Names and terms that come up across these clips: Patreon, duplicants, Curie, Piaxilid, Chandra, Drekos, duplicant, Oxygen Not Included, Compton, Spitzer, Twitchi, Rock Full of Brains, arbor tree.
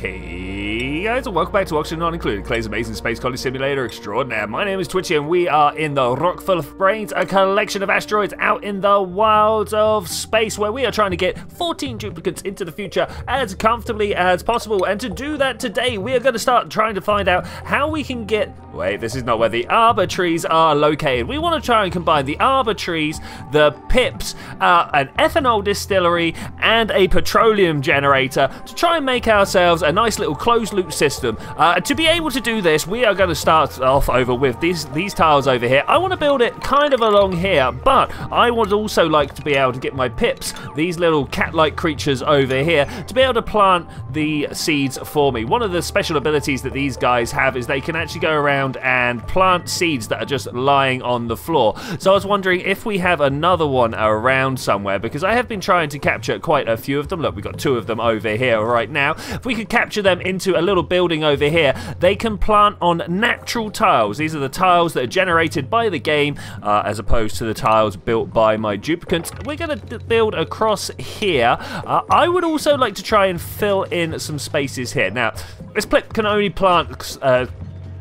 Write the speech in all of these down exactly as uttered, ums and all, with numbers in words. Hey guys, and welcome back to Oxygen Not Included, Clay's Amazing Space Colony Simulator Extraordinaire. My name is Twitchy and we are in the Rock Full of Brains, a collection of asteroids out in the wilds of space where we are trying to get fourteen duplicants into the future as comfortably as possible. And to do that today, we are going to start trying to find out how we can get... Wait, this is not where the arbor trees are located. We want to try and combine the arbor trees, the pips, uh, an ethanol distillery, and a petroleum generator to try and make ourselves a nice little closed loop system. Uh, to be able to do this, we are going to start off over with these, these tiles over here. I want to build it kind of along here, but I would also like to be able to get my pips, these little cat-like creatures over here, to be able to plant the seeds for me. One of the special abilities that these guys have is they can actually go around and plant seeds that are just lying on the floor. So I was wondering if we have another one around somewhere, because I have been trying to capture quite a few of them. Look, we've got two of them over here right now. If we could capture them into a little building over here, they can plant on natural tiles. These are the tiles that are generated by the game uh, as opposed to the tiles built by my duplicants. We're going to build across here. Uh, I would also like to try and fill in some spaces here. Now, this clip can only plant... Uh,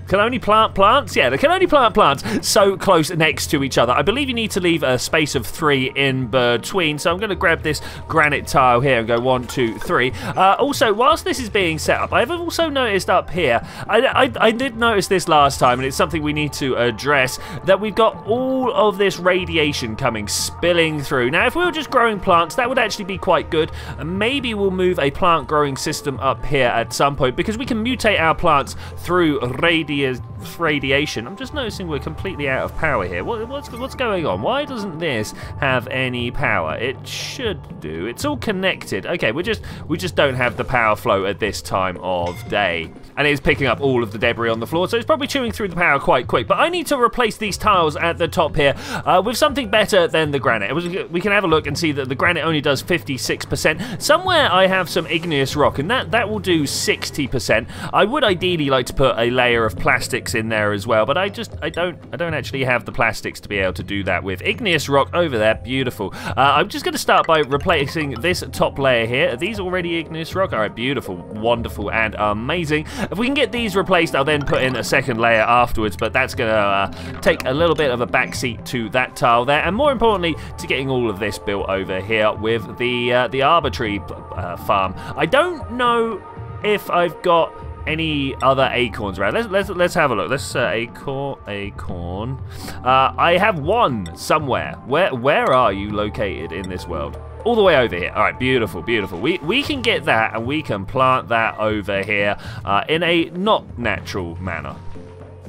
Can only plant plants? Yeah, they can only plant plants so close next to each other. I believe you need to leave a space of three in between, so I'm going to grab this granite tile here and go one, two, three. Uh, also, whilst this is being set up, I've also noticed up here, I, I, I did notice this last time, and it's something we need to address, that we've got all of this radiation coming, spilling through. Now, if we were just growing plants, that would actually be quite good. And maybe we'll move a plant growing system up here at some point, because we can mutate our plants through radiation. Radiation. I'm just noticing we're completely out of power here. What, what's, what's going on? Why doesn't this have any power? It should do. It's all connected. Okay, we just we just don't have the power flow at this time of day. And it's picking up all of the debris on the floor, so it's probably chewing through the power quite quick. But I need to replace these tiles at the top here uh, with something better than the granite. We can have a look and see that the granite only does fifty-six percent. Somewhere I have some igneous rock, and that, that will do sixty percent. I would ideally like to put a layer of plastics in there as well, but I just I don't I don't actually have the plastics to be able to do that with. Igneous rock over there, beautiful. Uh, I'm just going to start by replacing this top layer here. Are these already igneous rock? All right, beautiful, wonderful, and amazing. If we can get these replaced, I'll then put in a second layer afterwards, but that's going to uh, take a little bit of a backseat to that tile there, and more importantly, to getting all of this built over here with the uh, the arbor tree uh, farm. I don't know if I've got any other acorns around. Let's let's let's have a look. Let's uh, acorn acorn. Uh, I have one somewhere. Where where are you located in this world? All the way over here. All right, beautiful, beautiful. We we can get that, and we can plant that over here uh, in a not natural manner.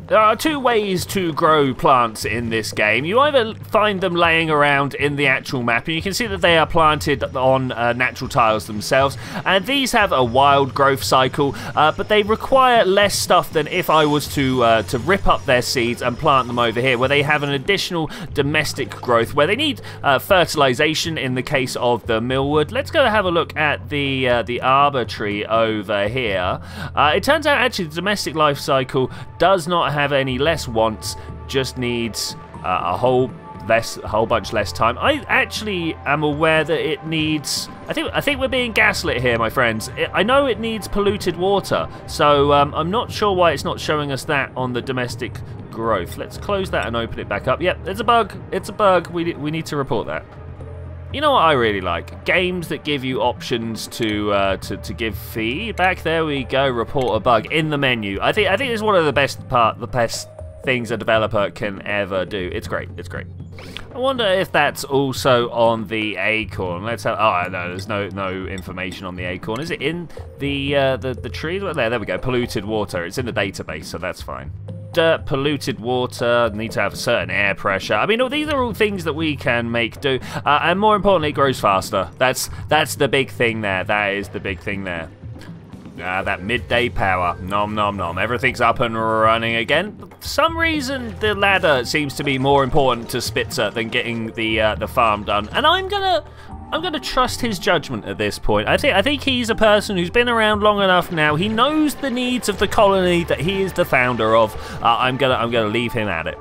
There are two ways to grow plants in this game. You either find them laying around in the actual map, and you can see that they are planted on uh, natural tiles themselves, and these have a wild growth cycle, uh, but they require less stuff than if I was to uh, to rip up their seeds and plant them over here, where they have an additional domestic growth, where they need uh, fertilization in the case of the millwood. Let's go have a look at the, uh, the arbor tree over here. Uh, it turns out, actually, the domestic life cycle does not have have any less wants, just needs uh, a whole less a whole bunch less time. I actually am aware that it needs, I think I think we're being gaslit here, my friends. I know it needs polluted water, so um, I'm not sure why it's not showing us that on the domestic growth. Let's close that and open it back up. Yep, it's a bug, it's a bug. We, we need to report that. You know what I really like? Games that give you options to, uh, to to give feedback. There we go. Report a bug in the menu. I think I think it's one of the best part, the best things a developer can ever do. It's great. It's great. I wonder if that's also on the acorn. Let's have. Oh no, there's no no information on the acorn. Is it in the uh, the the tree? Well, there, there we go. Polluted water. It's in the database, so that's fine. Dirt, polluted water, need to have a certain air pressure. I mean, these are all things that we can make do. Uh, and more importantly, it grows faster. That's that's the big thing there. That is the big thing there. Uh, that midday power. Nom nom nom. Everything's up and running again. For some reason, the ladder seems to be more important to Spitzer than getting the uh, the farm done. And I'm gonna... I'm going to trust his judgment at this point. I think I think he's a person who's been around long enough now. He knows the needs of the colony that he is the founder of. Uh, I'm gonna I'm gonna leave him at it.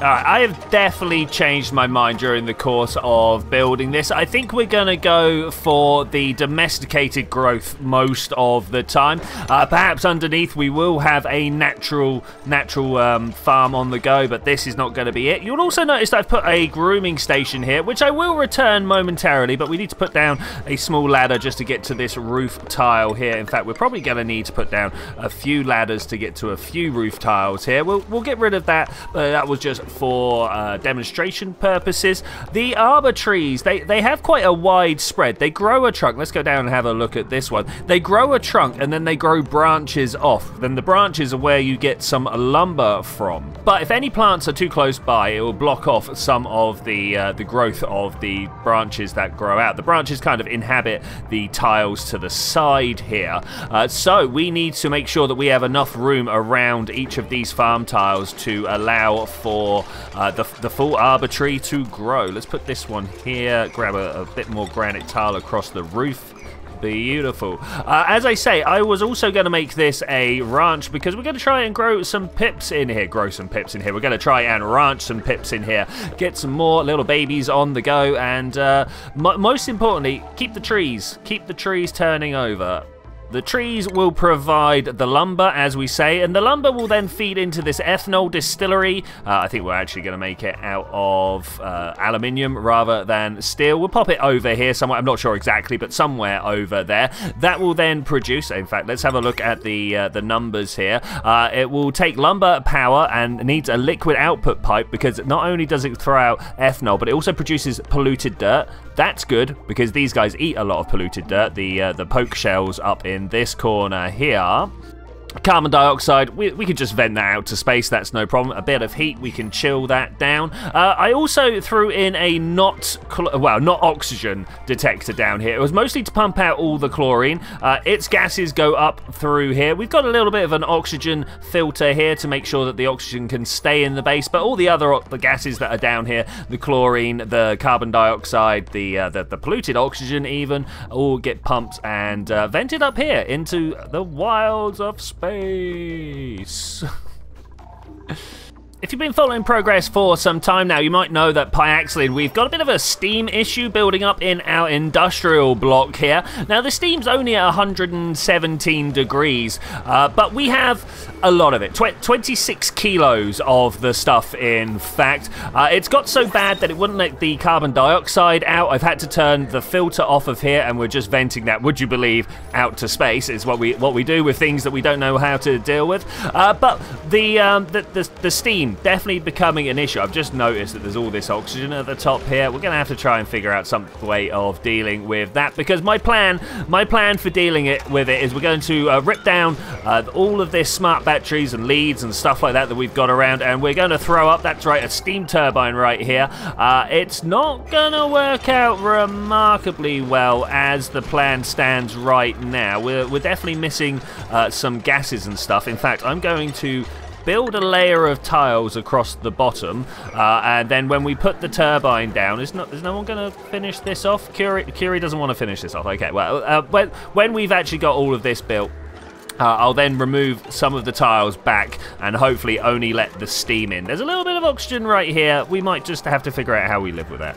Alright, I have definitely changed my mind during the course of building this. I think we're going to go for the domesticated growth most of the time. Uh, perhaps underneath we will have a natural natural um, farm on the go, but this is not going to be it. You'll also notice that I've put a grooming station here, which I will return momentarily, but we need to put down a small ladder just to get to this roof tile here. In fact, we're probably going to need to put down a few ladders to get to a few roof tiles here. We'll, we'll get rid of that. Uh, that was just for uh, demonstration purposes. The arbor trees, they, they have quite a wide spread. They grow a trunk. Let's go down and have a look at this one. They grow a trunk and then they grow branches off. Then the branches are where you get some lumber from. But if any plants are too close by, it will block off some of the, uh, the growth of the branches that grow out. The branches kind of inhabit the tiles to the side here. Uh, so we need to make sure that we have enough room around each of these farm tiles to allow for uh, the, the full arbor tree to grow. Let's put this one here, grab a, a bit more granite tile across the roof. Beautiful. Uh, as I say, I was also going to make this a ranch because we're going to try and grow some pips in here. Grow some pips in here. We're going to try and ranch some pips in here. Get some more little babies on the go. And uh, m most importantly, keep the trees. Keep the trees turning over. The trees will provide the lumber, as we say, and the lumber will then feed into this ethanol distillery. Uh, I think we're actually going to make it out of uh, aluminium rather than steel. We'll pop it over here somewhere. I'm not sure exactly, but somewhere over there. That will then produce, in fact, let's have a look at the uh, the numbers here. Uh, it will take lumber power and needs a liquid output pipe because not only does it throw out ethanol, but it also produces polluted dirt. That's good because these guys eat a lot of polluted dirt, the, uh, the poke shells up in this corner here. Carbon dioxide, we, we could just vent that out to space, that's no problem. A bit of heat, we can chill that down. Uh, I also threw in a not, well, not oxygen detector down here. It was mostly to pump out all the chlorine. Uh, its gases go up through here. We've got a little bit of an oxygen filter here to make sure that the oxygen can stay in the base, but all the other the gases that are down here, the chlorine, the carbon dioxide, the, uh, the, the polluted oxygen even, all get pumped and uh, vented up here into the wilds of space. Space. If you've been following progress for some time now, you might know that Piaxilid, we've got a bit of a steam issue building up in our industrial block here. Now, the steam's only at one hundred seventeen degrees, uh, but we have a lot of it. Tw twenty-six kilos of the stuff, in fact. Uh, it's got so bad that it wouldn't let the carbon dioxide out. I've had to turn the filter off of here, and we're just venting that, would you believe, out to space is what we what we do with things that we don't know how to deal with. Uh, but the, um, the, the, the steam definitely becoming an issue. I've just noticed that there's all this oxygen at the top here. We're going to have to try and figure out some way of dealing with that because my plan my plan for dealing it with it is we're going to uh, rip down uh, all of this smart batteries and leads and stuff like that that we've got around, and we're going to throw up, that's right, a steam turbine right here. Uh, it's not going to work out remarkably well as the plan stands right now. We're, we're definitely missing uh, some gases and stuff. In fact, I'm going to build a layer of tiles across the bottom, uh, and then when we put the turbine down, is not, is no one going to finish this off? Curie, Curie doesn't want to finish this off. Okay, well, uh, when, when we've actually got all of this built, Uh, I'll then remove some of the tiles back and hopefully only let the steam in. There's a little bit of oxygen right here. We might just have to figure out how we live with that.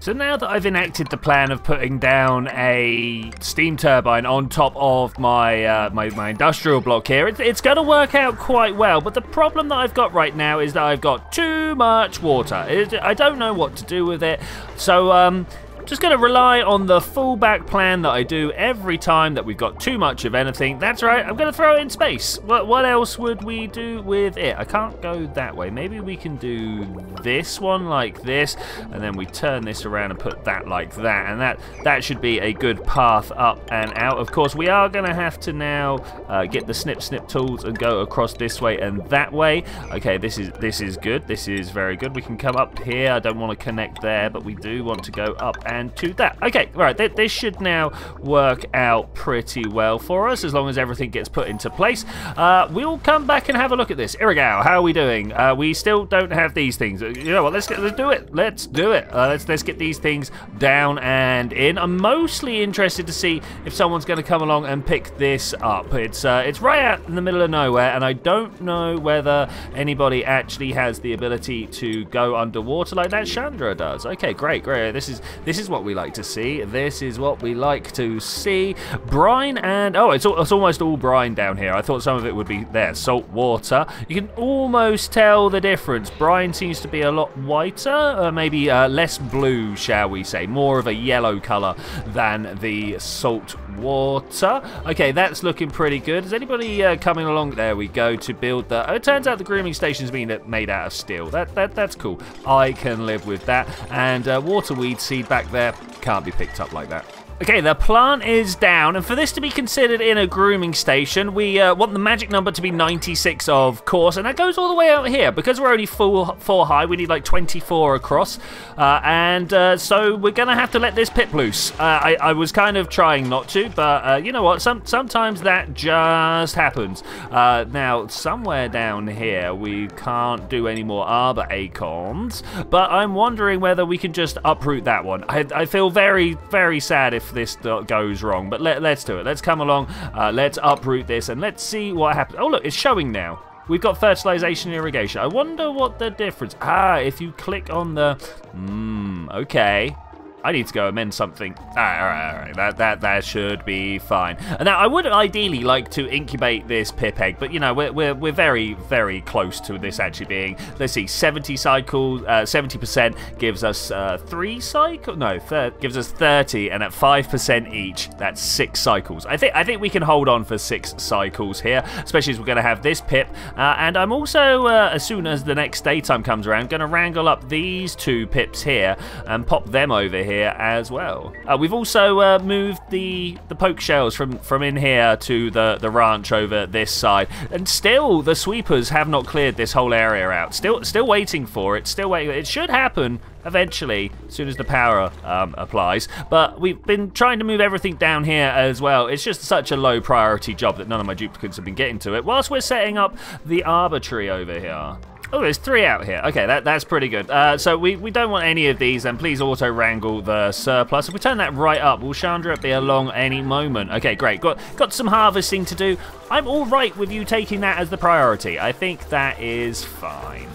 So now that I've enacted the plan of putting down a steam turbine on top of my uh, my, my industrial block here, it's, it's going to work out quite well. But the problem that I've got right now is that I've got too much water. It, I don't know what to do with it. So um, I'm just going to rely on the fallback plan that I do every time that we've got too much of anything. That's right, I'm going to throw it in space. What, what else would we do with it? I can't go that way. Maybe we can do this one like this, and then we turn this around and put that like that, and that that should be a good path up and out. Of course, we are going to have to now uh, get the snip snip tools and go across this way and that way. Okay, this is this is good. This is very good. We can come up here. I don't want to connect there, but we do want to go up and to that. Okay, right, th this should now work out pretty well for us, as long as everything gets put into place. Uh, we'll come back and have a look at this. Here we go, how are we doing? Uh, we still don't have these things. You know what, let's, get, let's do it, let's do it. Uh, let's, let's get these things down and in. I'm mostly interested to see if someone's gonna come along and pick this up. It's, uh, it's right out in the middle of nowhere, and I don't know whether anybody actually has the ability to go underwater like that Chandra does. Okay, great, great. This is this is what we like to see. This is what we like to see. Brine and oh, it's, all, it's almost all brine down here. I thought some of it would be there. Salt water. You can almost tell the difference. Brine seems to be a lot whiter, uh, maybe uh, less blue, shall we say? More of a yellow color than the salt water. Okay, that's looking pretty good. Is anybody uh, coming along? There we go to build the. Oh, it turns out the grooming station's been made out of steel. That that that's cool. I can live with that. And uh, water weed seed back there can't be picked up like that. Okay, the plant is down, and for this to be considered in a grooming station, we uh, want the magic number to be ninety-six, of course, and that goes all the way out here. Because we're only full, four high, we need like twenty-four across, uh, and uh, so we're going to have to let this pip loose. Uh, I, I was kind of trying not to, but uh, you know what, Some, sometimes that just happens. Uh, now, somewhere down here, we can't do any more arbor acorns, but I'm wondering whether we can just uproot that one. I, I feel very, very sad if this goes wrong, but let, let's do it. Let's come along, uh, let's uproot this, and let's see what happens. Oh look, it's showing now. We've got fertilization and irrigation. I wonder what the difference... Ah, if you click on the... Mmm, okay. I need to go amend something. All right, all right, all right. That, that, that should be fine. Now, I would ideally like to incubate this pip egg, but, you know, we're, we're, we're very, very close to this actually being. Let's see, seventy cycles, uh, seventy percent gives us uh, three cycles. No, gives us thirty, and at five percent each, that's six cycles. I think I think we can hold on for six cycles here, especially as we're going to have this pip. Uh, and I'm also, uh, as soon as the next daytime comes around, going to wrangle up these two pips here and pop them over here. Here as well. Uh, we've also uh, moved the the poke shells from from in here to the the ranch over this side, and still the sweepers have not cleared this whole area out. Still, still waiting for it. Still waiting. It should happen eventually, as soon as the power um, applies. But we've been trying to move everything down here as well. It's just such a low priority job that none of my duplicants have been getting to it. Whilst we're setting up the arbor tree over here. Oh, there's three out here. Okay, that, that's pretty good. Uh, so we, we don't want any of these, and please auto-wrangle the surplus. If we turn that right up, will Chandra be along any moment? Okay, great. Got, got some harvesting to do. I'm all right with you taking that as the priority. I think that is fine.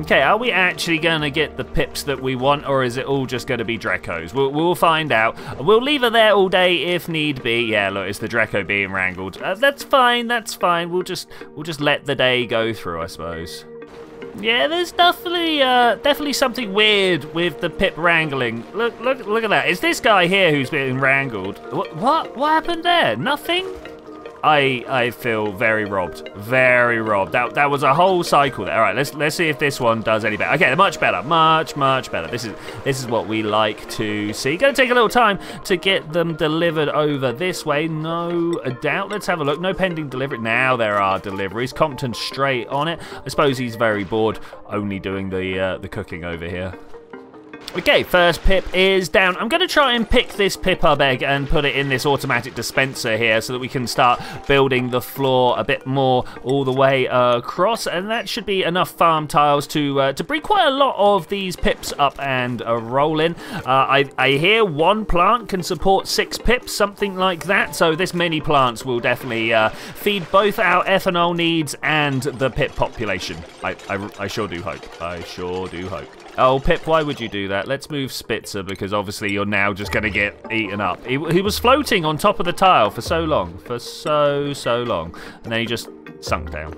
Okay, are we actually going to get the pips that we want, or is it all just going to be Drekos? We'll, we'll find out. We'll leave her there all day if need be. Yeah, look, it's the Dreko being wrangled. Uh, that's fine, that's fine. We'll just we'll just let the day go through, I suppose. Yeah, there's definitely uh, definitely something weird with the pip wrangling. Look, look, look at that. It's this guy here who's being wrangled. What, what, what happened there? Nothing? I I feel very robbed, very robbed. That that was a whole cycle there. All right, let's let's see if this one does any better. Okay, much better, much much better. This is this is what we like to see. Going to take a little time to get them delivered over this way, no doubt. Let's have a look. No pending delivery. Now there are deliveries. Compton straight on it. I suppose he's very bored, only doing the uh, the cooking over here. Okay, first pip is down. I'm going to try and pick this pip up egg and put it in this automatic dispenser here so that we can start building the floor a bit more all the way uh, across, and that should be enough farm tiles to uh, to bring quite a lot of these pips up and uh, rolling. Uh, I, I hear one plant can support six pips, something like that, so this many plants will definitely uh, feed both our ethanol needs and the pip population. I, I, I sure do hope. I sure do hope. Oh, Pip, why would you do that? Let's move Spitzer, because obviously you're now just going to get eaten up. He, he was floating on top of the tile for so long. For so, so long. And then he just sunk down.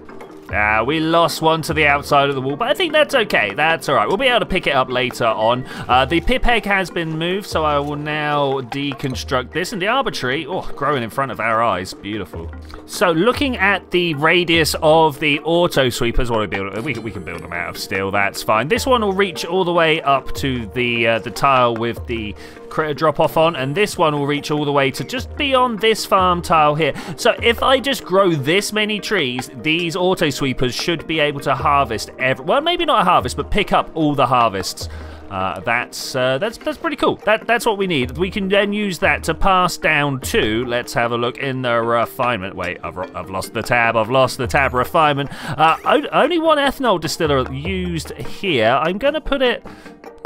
Ah, we lost one to the outside of the wall, but I think that's okay. That's all right. We'll be able to pick it up later on. Uh, the pip egg has been moved, so I will now deconstruct this. And the arbor tree, oh, growing in front of our eyes. Beautiful. So looking at the radius of the auto sweepers, what do we build? We can, we can build them out of steel. That's fine. This one will reach all the way up to the, uh, the tile with the critter drop off on, and this one will reach all the way to just beyond this farm tile here. So if I just grow this many trees, these auto sweepers should be able to harvest every, well, maybe not harvest, but pick up all the harvests. Uh, that's uh, that's that's pretty cool. That that's what we need. We can then use that to pass down to. Let's have a look in the refinement. Wait, I've I've lost the tab. I've lost the tab. Refinement. Uh, only one ethanol distiller used here. I'm gonna put it.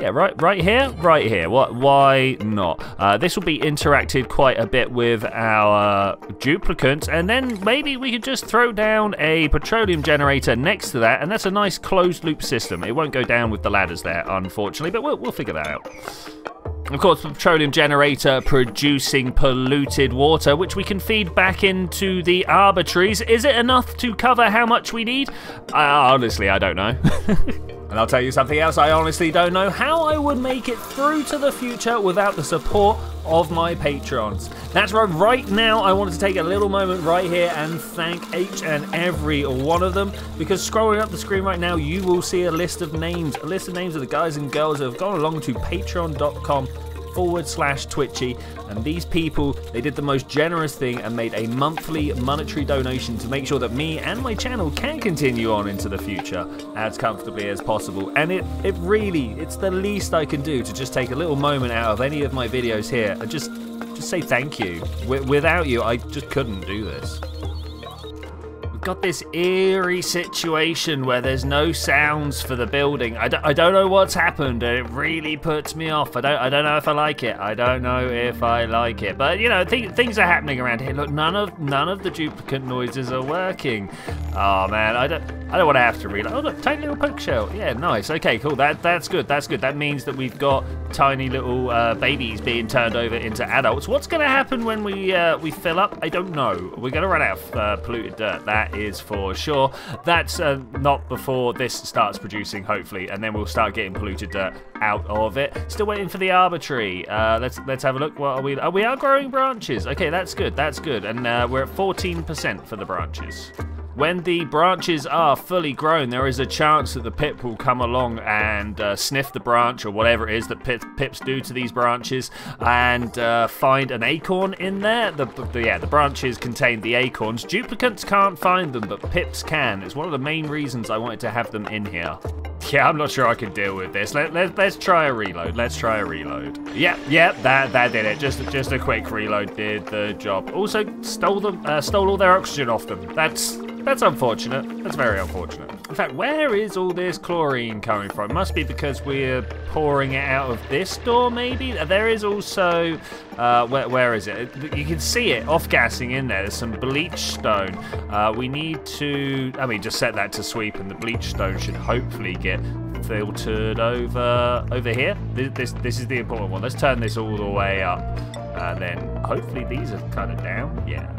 Yeah, right, right here, right here. What? Why not? Uh, this will be interacted quite a bit with our duplicants, and then maybe we could just throw down a petroleum generator next to that, and that's a nice closed-loop system. It won't go down with the ladders there, unfortunately, but we'll, we'll figure that out. Of course, the petroleum generator producing polluted water, which we can feed back into the arbitraries. Is it enough to cover how much we need? Uh, honestly, I don't know. And I'll tell you something else, I honestly don't know how I would make it through to the future without the support of my patrons. That's right, right now I wanted to take a little moment right here and thank each and every one of them, because scrolling up the screen right now you will see a list of names, a list of names of the guys and girls that have gone along to patreon.com forward slash twitchy, and these people, they did the most generous thing and made a monthly monetary donation to make sure that me and my channel can continue on into the future as comfortably as possible. And it it really, it's the least I can do to just take a little moment out of any of my videos here and just just say thank you. W- without you I just couldn't do this. Got this eerie situation where there's no sounds for the building. I don't, I don't know what's happened, and it really puts me off. I don't I don't know if I like it. I don't know if I like it. But you know, th things are happening around here. Look, none of none of the duplicant noises are working. Oh man, I don't I don't want to have to reload. Oh look, tiny little poke shell. Yeah, nice. Okay, cool. That that's good. That's good. That means that we've got tiny little uh, babies being turned over into adults. What's going to happen when we uh, we fill up? I don't know. We're going to run out of uh, polluted dirt. That is for sure. That's uh, not before this starts producing, hopefully, and then we'll start getting polluted dirt out of it. Still waiting for the arbitrary. Uh, let's let's have a look. What are we? Oh, we are growing branches. Okay, that's good. That's good. And uh, we're at fourteen percent for the branches. When the branches are fully grown, there is a chance that the pip will come along and uh, sniff the branch or whatever it is that pip, pips do to these branches and uh, find an acorn in there. The, the, yeah, the branches contain the acorns. Duplicants can't find them, but pips can. It's one of the main reasons I wanted to have them in here. Yeah, I'm not sure I can deal with this. Let, let, let's try a reload. Let's try a reload. Yep, yep, that that did it. Just just a quick reload did the job. Also stole them, uh, stole all their oxygen off them. That's that's unfortunate. That's very unfortunate. In fact, where is all this chlorine coming from? It must be because we're pouring it out of this door, maybe. There is also uh, where where is it? You can see it off-gassing in there. There's some bleach stone. Uh, we need to. I mean, just set that to sweep, and the bleach stone should hopefully get filtered over over here. This, this this is the important one. Let's turn this all the way up, and then hopefully these are kind of down. Yeah.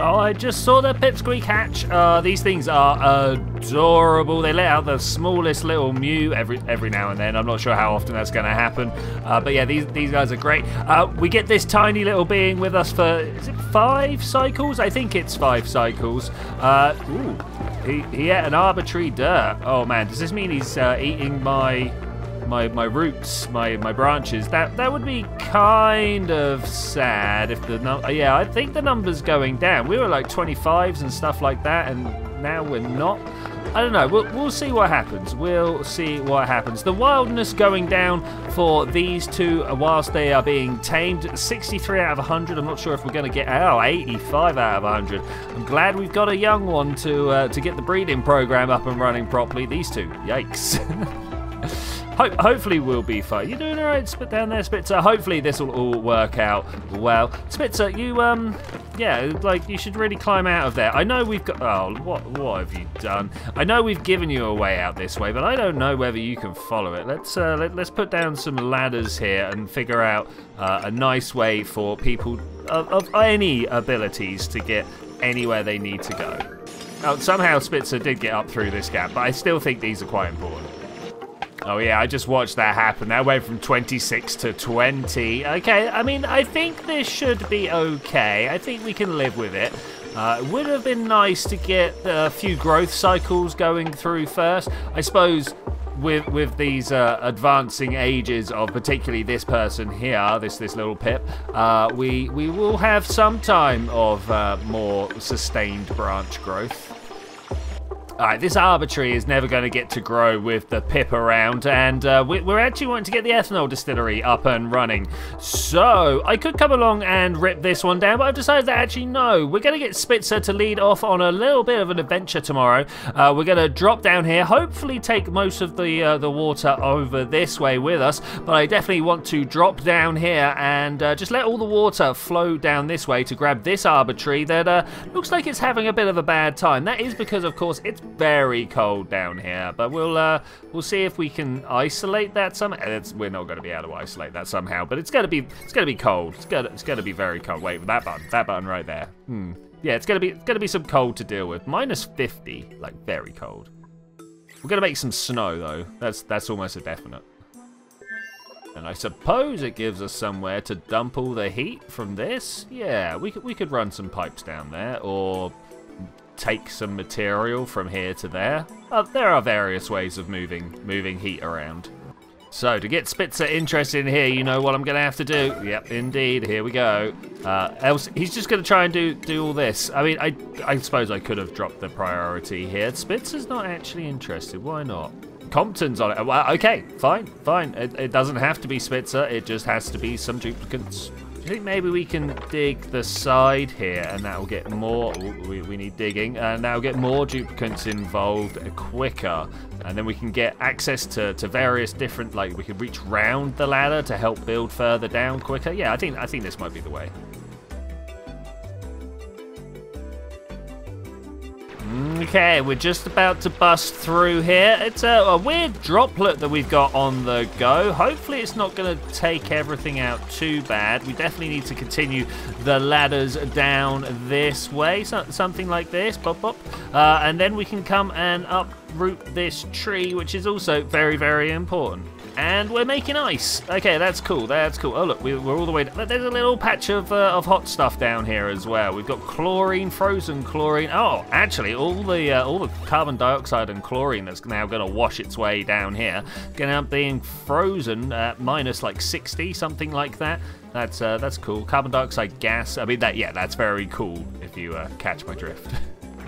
Oh, I just saw the pipsqueak hatch. Uh, these things are adorable. They let out the smallest little mew every every now and then. I'm not sure how often that's going to happen. Uh, but yeah, these these guys are great. Uh, we get this tiny little being with us for, is it five cycles? I think it's five cycles. Uh, ooh, he, he ate an arbitrary dirt. Oh man, does this mean he's uh, eating my... My, my roots, my my branches. That that would be kind of sad if the num yeah. I think the number's going down. We were like twenty-fives and stuff like that, and now we're not. I don't know. We'll we'll see what happens. We'll see what happens. The wildness going down for these two whilst they are being tamed. sixty-three out of one hundred. I'm not sure if we're going to get oh eighty-five out of one hundred. I'm glad we've got a young one to uh, to get the breeding program up and running properly. These two. Yikes. Hopefully we'll be fine. You doing all right, Spit down there, Spitzer? Hopefully this will all work out well. Spitzer, you um, yeah, like you should really climb out of there. I know we've got. Oh, what what have you done? I know we've given you a way out this way, but I don't know whether you can follow it. Let's uh, let, let's put down some ladders here and figure out uh, a nice way for people of, of any abilities to get anywhere they need to go. Oh, somehow Spitzer did get up through this gap, but I still think these are quite important. Oh yeah, I just watched that happen. That went from twenty-six to twenty. Okay, I mean, I think this should be okay. I think we can live with it. Uh, it would have been nice to get a few growth cycles going through first. I suppose with with these uh, advancing ages of particularly this person here, this this little pip, uh, we, we will have some time of uh, more sustained branch growth. Alright, this arbitrary is never going to get to grow with the pip around, and uh, we're actually wanting to get the ethanol distillery up and running. So, I could come along and rip this one down, but I've decided that actually no. We're going to get Spitzer to lead off on a little bit of an adventure tomorrow. Uh, we're going to drop down here, hopefully take most of the, uh, the water over this way with us, but I definitely want to drop down here and uh, just let all the water flow down this way to grab this arbitrary that uh, looks like it's having a bit of a bad time. That is because, of course, it's very cold down here, but we'll uh, we'll see if we can isolate that somehow. It's, we're not going to be able to isolate that somehow, but it's going to be it's going to be cold. It's going to, it's going to be very cold. Wait, that button, that button right there. Hmm. Yeah, it's going to be it's going to be some cold to deal with. minus fifty, like very cold. We're going to make some snow though. That's that's almost a definite. And I suppose it gives us somewhere to dump all the heat from this. Yeah, we could we could run some pipes down there, or take some material from here to there. Uh, there are various ways of moving moving heat around. So to get Spitzer interested in here, you know what I'm gonna have to do. Yep, indeed, here we go. Uh, else he's just gonna try and do do all this. I mean, I I suppose I could have dropped the priority here. Spitzer's not actually interested. Why not? Compton's on it. Well, okay, fine, fine. It, it doesn't have to be Spitzer. It just has to be some duplicants. I think maybe we can dig the side here, and that'll get more. We, we need digging, and that'll get more duplicants involved quicker. And then we can get access to, to various different. Like we can reach round the ladder to help build further down quicker. Yeah, I think I think this might be the way. Okay, we're just about to bust through here. It's a, a weird droplet that we've got on the go. Hopefully it's not going to take everything out too bad. We definitely need to continue the ladders down this way, so, something like this, pop, pop. Uh, and then we can come and uproot this tree, which is also very, very important. And we're making ice. Okay, that's cool, that's cool. Oh look, we're all the way down. There's a little patch of, uh, of hot stuff down here as well. We've got chlorine, frozen chlorine. Oh, actually, all the uh, all the carbon dioxide and chlorine that's now gonna wash its way down here, gonna be frozen at minus like sixty, something like that. That's, uh, that's cool. Carbon dioxide gas, I mean, that, yeah, that's very cool if you uh, catch my drift.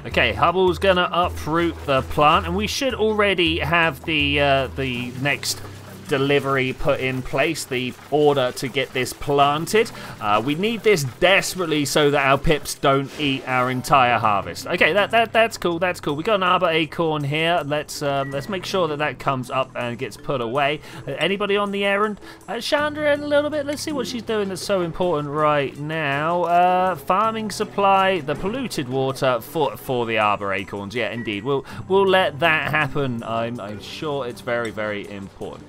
Okay, Hubble's gonna uproot the plant, and we should already have the, uh, the next delivery put in place, the order to get this planted. Uh, we need this desperately so that our pips don't eat our entire harvest. Okay, that that that's cool, that's cool. We got an arbor acorn here. Let's um, let's make sure that that comes up and gets put away. Uh, anybody on the errand? Uh, Chandra in a little bit. Let's see what she's doing that's so important right now. Uh, farming supply, the polluted water for for the arbor acorns. Yeah, indeed. We'll we'll let that happen. I'm I'm sure it's very very important.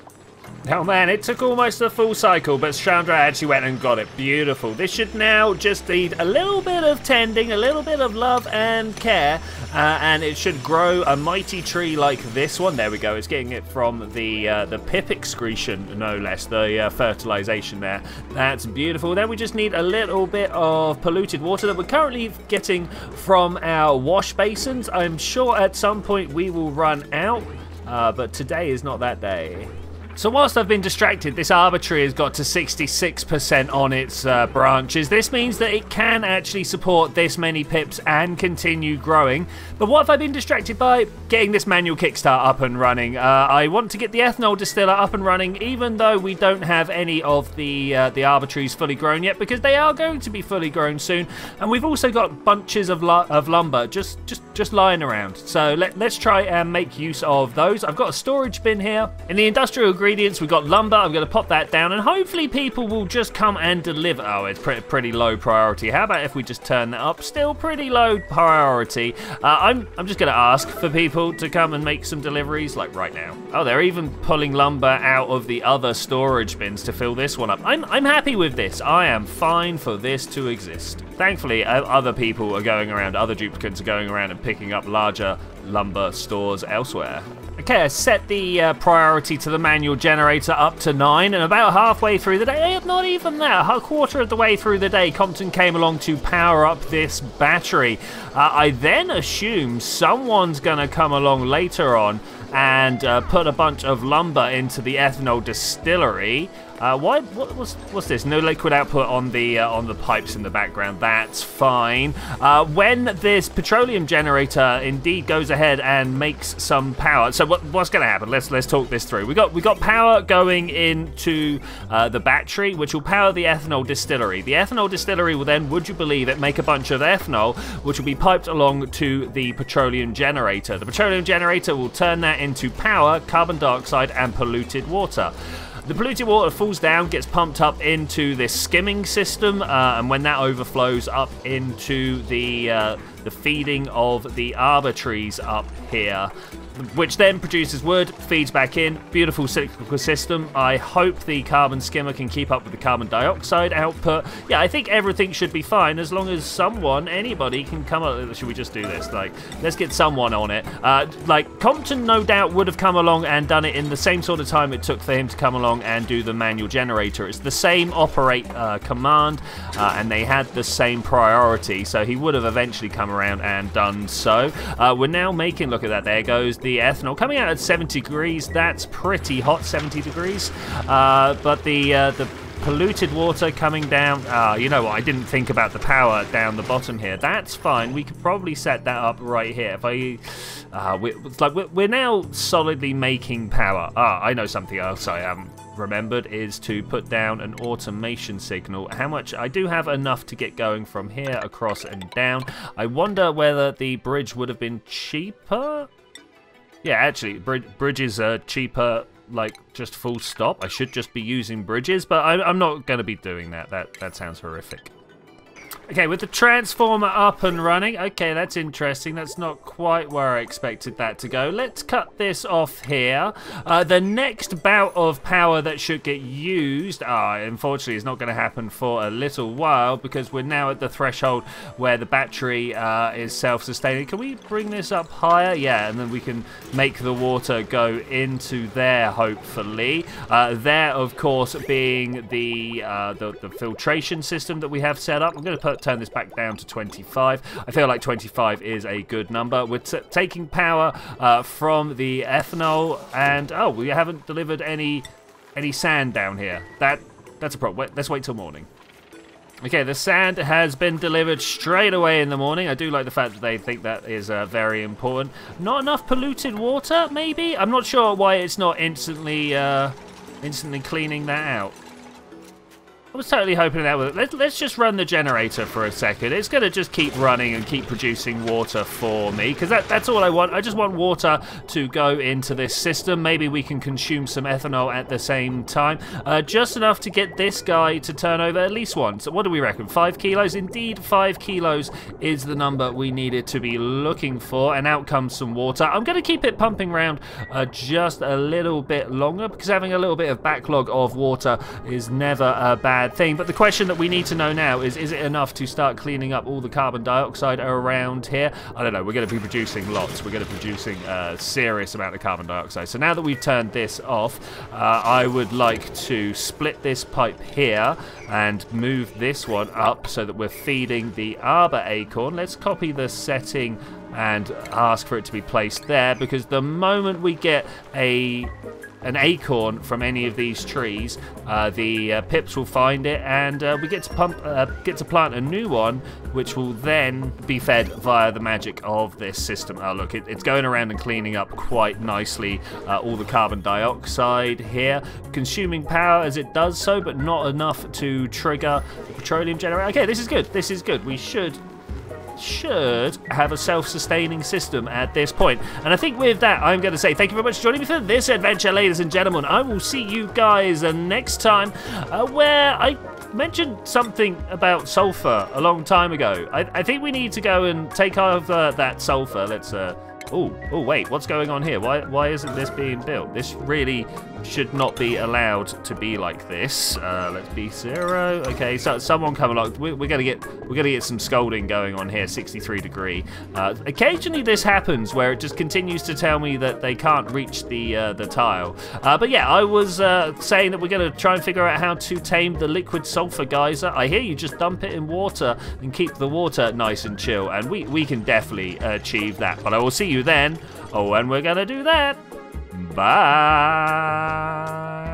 Oh man, it took almost a full cycle, but Chandra actually went and got it. Beautiful. This should now just need a little bit of tending, a little bit of love and care, uh, and it should grow a mighty tree like this one. There we go. It's getting it from the uh, the pip excretion, no less, the uh, fertilization there. That's beautiful. Then we just need a little bit of polluted water that we're currently getting from our wash basins. I'm sure at some point we will run out, uh, but today is not that day. So whilst I've been distracted, this arbor tree has got to sixty-six percent on its uh, branches. This means that it can actually support this many pips and continue growing. But what have I been distracted by? Getting this manual kickstart up and running. Uh, I want to get the ethanol distiller up and running, even though we don't have any of the uh, the arbor trees fully grown yet, because they are going to be fully grown soon. And we've also got bunches of of lumber just just just lying around. So let let's try and make use of those. I've got a storage bin here in the industrial. Ingredients, we've got lumber. I'm going to pop that down, and hopefully people will just come and deliver. Oh, it's pretty, pretty low priority. How about if we just turn that up? Still pretty low priority. Uh, I'm, I'm just going to ask for people to come and make some deliveries, like right now. Oh, they're even pulling lumber out of the other storage bins to fill this one up. I'm, I'm happy with this. I am fine for this to exist. Thankfully, other people are going around, other duplicants are going around and picking up larger lumber stores elsewhere. Okay, I set the uh, priority to the manual generator up to nine, and about halfway through the day, not even that, a quarter of the way through the day, Compton came along to power up this battery. Uh, I then assume someone's gonna come along later on and uh, put a bunch of lumber into the ethanol distillery. Uh, why? What, what's, what's this? No liquid output on the uh, on the pipes in the background. That's fine. Uh, when this petroleum generator indeed goes ahead and makes some power. So what, what's going to happen? Let's let's talk this through. We got we got power going into uh, the battery, which will power the ethanol distillery. The ethanol distillery will then, would you believe it, make a bunch of ethanol, which will be piped along to the petroleum generator. The petroleum generator will turn that into power, carbon dioxide, and polluted water. The polluted water falls down, gets pumped up into this skimming system, uh, and when that overflows up into the uh, the feeding of the arbor trees up here, which then produces wood, feeds back in. Beautiful cyclical system. I hope the carbon skimmer can keep up with the carbon dioxide output. Yeah, I think everything should be fine as long as someone, anybody, can come up. Should we just do this? Like, let's get someone on it. Uh, like, Compton no doubt would have come along and done it in the same sort of time it took for him to come along and do the manual generator. It's the same operate uh, command, uh, and they had the same priority, so he would have eventually come around and done so. Uh, we're now making, look at that, there goes the ethanol coming out at seventy degrees. That's pretty hot, seventy degrees. Uh, but the uh, the polluted water coming down. Ah, you know what? I didn't think about the power down the bottom here. That's fine. We could probably set that up right here. If I, uh, we're, it's like we're, we're now solidly making power. Ah, I know something else I haven't remembered is to put down an automation signal. How much? I do have enough to get going from here across and down. I wonder whether the bridge would have been cheaper. Yeah, actually, brid bridges are cheaper, like, just full stop. I should just be using bridges, but I I'm not going to be doing that. That that sounds horrific. Okay, with the transformer up and running. Okay, that's interesting. That's not quite where I expected that to go. Let's cut this off here. Uh, the next bout of power that should get used, ah, unfortunately, is not going to happen for a little while because we're now at the threshold where the battery uh, is self-sustaining. Can we bring this up higher? Yeah, and then we can make the water go into there, hopefully. Uh, there, of course, being the, uh, the, the filtration system that we have set up. I'm going to put turn this back down to twenty-five. I feel like twenty-five is a good number. We're t taking power uh, from the ethanol, and oh, we haven't delivered any any sand down here. That that's a problem. Let's wait till morning. Okay, the sand has been delivered straight away in the morning. I do like the fact that they think that is uh, very important. Not enough polluted water, maybe? I'm not sure why it's not instantly uh, instantly cleaning that out. I was totally hoping that would... Let's, let's just run the generator for a second. It's going to just keep running and keep producing water for me, because that, that's all I want. I just want water to go into this system. Maybe we can consume some ethanol at the same time. Uh, just enough to get this guy to turn over at least once. So what do we reckon? Five kilos? Indeed, five kilos is the number we needed to be looking for, and out comes some water. I'm going to keep it pumping around uh, just a little bit longer, because having a little bit of backlog of water is never a bad thing. But the question that we need to know now is, is it enough to start cleaning up all the carbon dioxide around here? I don't know. We're going to be producing lots. We're going to be producing a serious amount of carbon dioxide. So now that we've turned this off, uh, I would like to split this pipe here and move this one up so that we're feeding the arbor acorn. Let's copy the setting and ask for it to be placed there, because the moment we get a... an acorn from any of these trees, uh, the uh, pips will find it, and uh, we get to pump, uh, get to plant a new one, which will then be fed via the magic of this system. Oh look, it, it's going around and cleaning up quite nicely uh, all the carbon dioxide here, consuming power as it does so, but not enough to trigger the petroleum generator. Okay, this is good. This is good. We should. should have a self-sustaining system at this point. And I think with that, I'm going to say thank you very much for joining me for this adventure, ladies and gentlemen. I will see you guys next time, uh, where I mentioned something about sulfur a long time ago. I, I think we need to go and take over that sulfur. Let's... Uh, oh, oh, wait, what's going on here? Why, why isn't this being built? This really should not be allowed to be like this. Uh, let's be zero. Okay, so someone come along. We're, we're gonna get, we're gonna get some scolding going on here. sixty-three degree. Uh, occasionally, this happens where it just continues to tell me that they can't reach the uh, the tile. Uh, but yeah, I was uh, saying that we're gonna try and figure out how to tame the liquid sulfur geyser. I hear you just dump it in water and keep the water nice and chill, and we we can definitely achieve that. But I will see you then. Oh, and we're gonna do that. Bye.